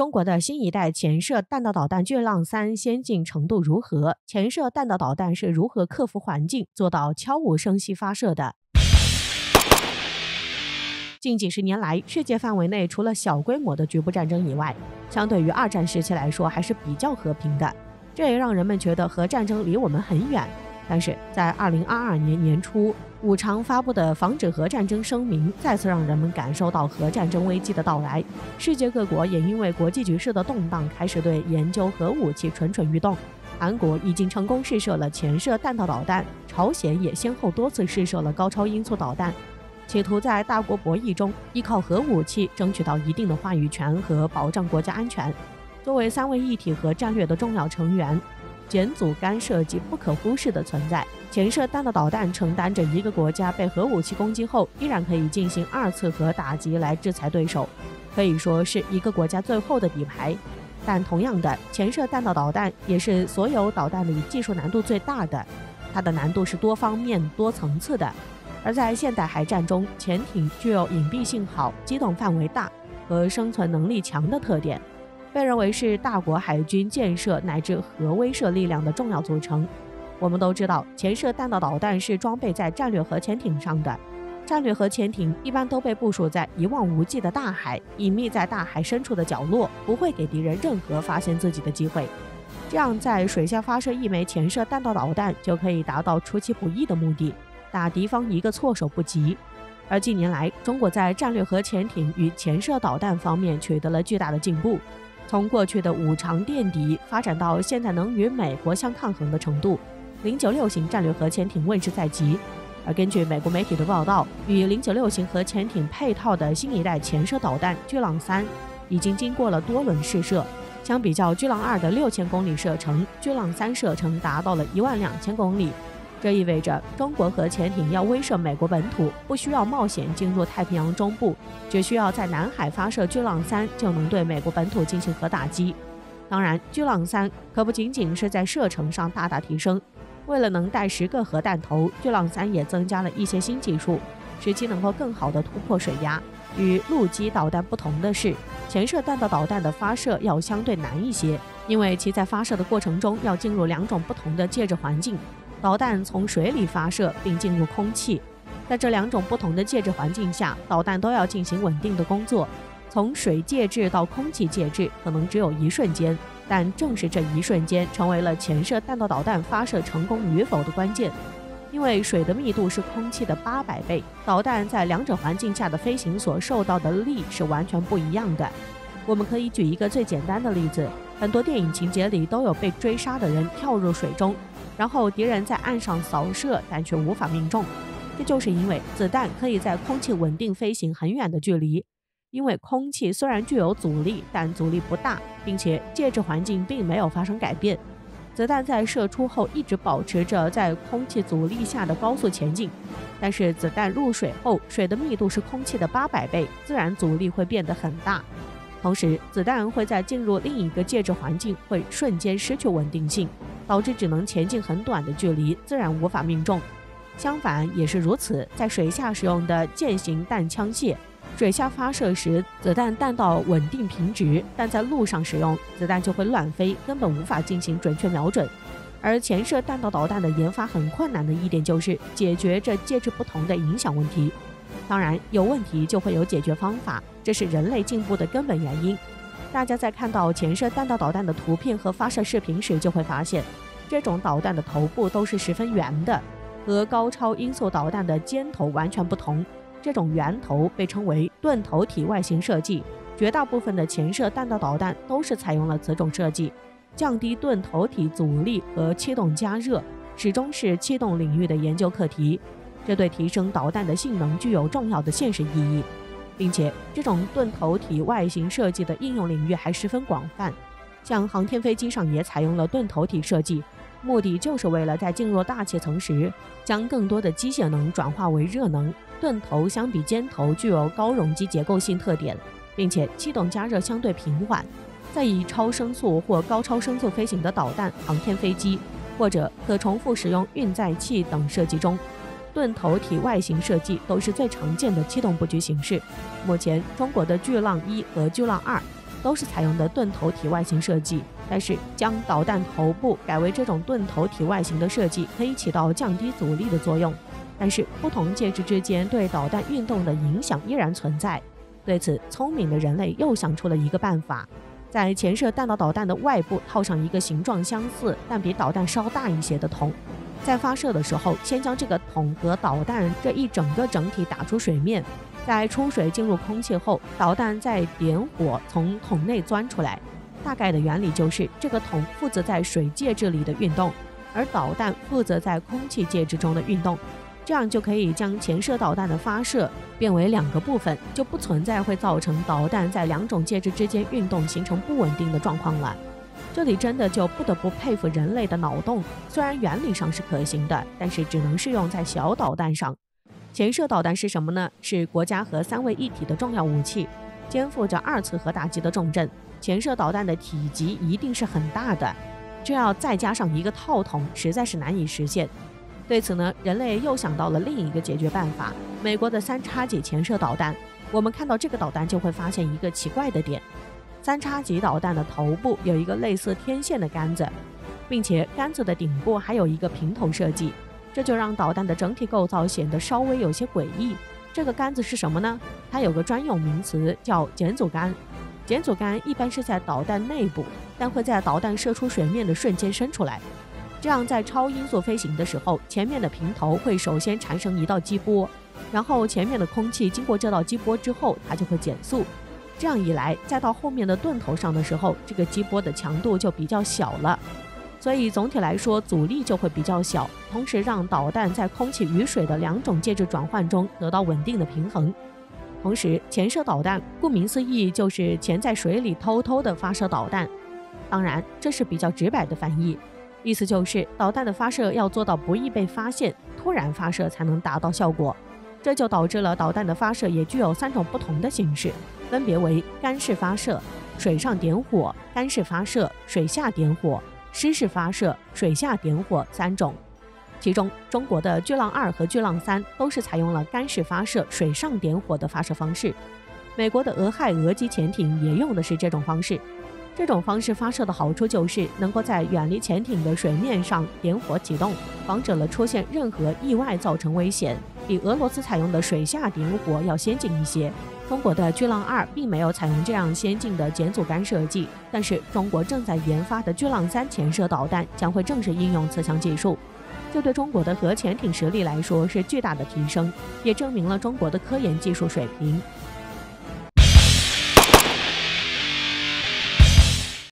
中国的新一代潜射弹道导弹“巨浪3”先进程度如何？潜射弹道导弹是如何克服环境，做到悄无声息发射的？ 近几十年来，世界范围内除了小规模的局部战争以外，相对于二战时期来说还是比较和平的。这也让人们觉得核战争离我们很远。但是在2022年年初，五常发布的防止核战争声明，再次让人们感受到核战争危机的到来。世界各国也因为国际局势的动荡，开始对研究核武器蠢蠢欲动。 韩国已经成功试射了潜射弹道导弹，朝鲜也先后多次试射了高超音速导弹，企图在大国博弈中依靠核武器争取到一定的话语权和保障国家安全。作为三位一体核战略的重要成员，减阻干涉及不可忽视的存在。潜射弹道导弹承担着一个国家被核武器攻击后，依然可以进行二次核打击来制裁对手，可以说是一个国家最后的底牌。 但同样的，潜射弹道导弹也是所有导弹里技术难度最大的，它的难度是多方面、多层次的。而在现代海战中，潜艇具有隐蔽性好、机动范围大和生存能力强的特点，被认为是大国海军建设乃至核威慑力量的重要组成。我们都知道，潜射弹道导弹是装备在战略核潜艇上的。 战略核潜艇一般都被部署在一望无际的大海，隐秘在大海深处的角落，不会给敌人任何发现自己的机会。这样，在水下发射一枚潜射弹道导弹，就可以达到出其不意的目的，打敌方一个措手不及。而近年来，中国在战略核潜艇与潜射导弹方面取得了巨大的进步，从过去的五常垫底发展到现在能与美国相抗衡的程度。096型战略核潜艇问世在即。 而根据美国媒体的报道，与096型核潜艇配套的新一代潜射导弹“巨浪3”已经经过了多轮试射。相比较“巨浪2”的6000公里射程，“巨浪3”射程达到了12000公里。这意味着中国核潜艇要威慑美国本土，不需要冒险进入太平洋中部，只需要在南海发射“巨浪3”就能对美国本土进行核打击。当然，“巨浪3”可不仅仅是在射程上大大提升。 为了能带10个核弹头，巨浪3也增加了一些新技术，使其能够更好地突破水压。与陆基导弹不同的是，潜射弹道导弹的发射要相对难一些，因为其在发射的过程中要进入2种不同的介质环境。导弹从水里发射并进入空气，在这2种不同的介质环境下，导弹都要进行稳定的工作。从水介质到空气介质，可能只有一瞬间。 但正是这一瞬间，成为了潜射弹道导弹发射成功与否的关键。因为水的密度是空气的800倍，导弹在2者环境下的飞行所受到的力是完全不一样的。我们可以举一个最简单的例子，很多电影情节里都有被追杀的人跳入水中，然后敌人在岸上扫射，但却无法命中。这就是因为子弹可以在空气稳定飞行很远的距离。 因为空气虽然具有阻力，但阻力不大，并且介质环境并没有发生改变。子弹在射出后一直保持着在空气阻力下的高速前进，但是子弹入水后，水的密度是空气的800倍，自然阻力会变得很大。同时，子弹会在进入另一个介质环境会瞬间失去稳定性，导致只能前进很短的距离，自然无法命中。相反也是如此，在水下使用的舰型弹枪械。 水下发射时，子弹弹道稳定平直，但在陆上使用，子弹就会乱飞，根本无法进行准确瞄准。而潜射弹道导弹的研发很困难的一点就是解决这介质不同的影响问题。当然，有问题就会有解决方法，这是人类进步的根本原因。大家在看到潜射弹道导弹的图片和发射视频时，就会发现，这种导弹的头部都是十分圆的，和高超音速导弹的尖头完全不同。 这种圆头被称为盾头体外形设计，绝大部分的潜射弹道导弹都是采用了此种设计，降低盾头体阻力和气动加热，始终是气动领域的研究课题。这对提升导弹的性能具有重要的现实意义，并且这种盾头体外形设计的应用领域还十分广泛，像航天飞机上也采用了盾头体设计，目的就是为了在进入大气层时，将更多的机械能转化为热能。 盾头相比尖头具有高容积结构性特点，并且气动加热相对平缓，在以超声速或高超声速飞行的导弹、航天飞机或者可重复使用运载器等设计中，盾头体外形设计都是最常见的气动布局形式。目前，中国的“巨浪1”和“巨浪2” 都是采用的盾头体外形设计，但是将导弹头部改为这种盾头体外形的设计，可以起到降低阻力的作用。但是不同介质之间对导弹运动的影响依然存在。对此，聪明的人类又想出了一个办法，在潜射弹道导弹的外部套上一个形状相似但比导弹稍大一些的桶。 在发射的时候，先将这个桶和导弹这一整个整体打出水面，在出水进入空气后，导弹再点火从桶内钻出来。大概的原理就是，这个桶负责在水介质里的运动，而导弹负责在空气介质中的运动。这样就可以将潜射导弹的发射变为两个部分，就不存在会造成导弹在两种介质之间运动形成不稳定的状况了。 这里真的就不得不佩服人类的脑洞，虽然原理上是可行的，但是只能适用在小导弹上。潜射导弹是什么呢？是国家核三位一体的重要武器，肩负着2次核打击的重任。潜射导弹的体积一定是很大的，这要再加上一个套筒，实在是难以实现。对此呢，人类又想到了另一个解决办法——美国的3X级潜射导弹。我们看到这个导弹就会发现一个奇怪的点。 3X级导弹的头部有一个类似天线的杆子，并且杆子的顶部还有一个平头设计，这就让导弹的整体构造显得稍微有些诡异。这个杆子是什么呢？它有个专用名词叫减阻杆。减阻杆一般是在导弹内部，但会在导弹射出水面的瞬间伸出来，这样在超音速飞行的时候，前面的平头会首先产生一道激波，然后前面的空气经过这道激波之后，它就会减速。 这样一来，再到后面的盾头上的时候，这个激波的强度就比较小了，所以总体来说阻力就会比较小，同时让导弹在空气与水的两种介质转换中得到稳定的平衡。同时，潜射导弹顾名思义就是潜在水里偷偷的发射导弹，当然这是比较直白的翻译，意思就是导弹的发射要做到不易被发现，突然发射才能达到效果。 这就导致了导弹的发射也具有3种不同的形式，分别为干式发射、水上点火、干式发射、水下点火、湿式发射、水下点火3种。其中，中国的巨浪2和巨浪3都是采用了干式发射、水上点火的发射方式。美国的俄亥俄级潜艇也用的是这种方式。这种方式发射的好处就是能够在远离潜艇的水面上点火启动，防止了出现任何意外造成危险。 比俄罗斯采用的水下点火要先进一些。中国的巨浪2并没有采用这样先进的减阻杆设计，但是中国正在研发的巨浪3潜射导弹将会正式应用此项技术，这对中国的核潜艇实力来说是巨大的提升，也证明了中国的科研技术水平。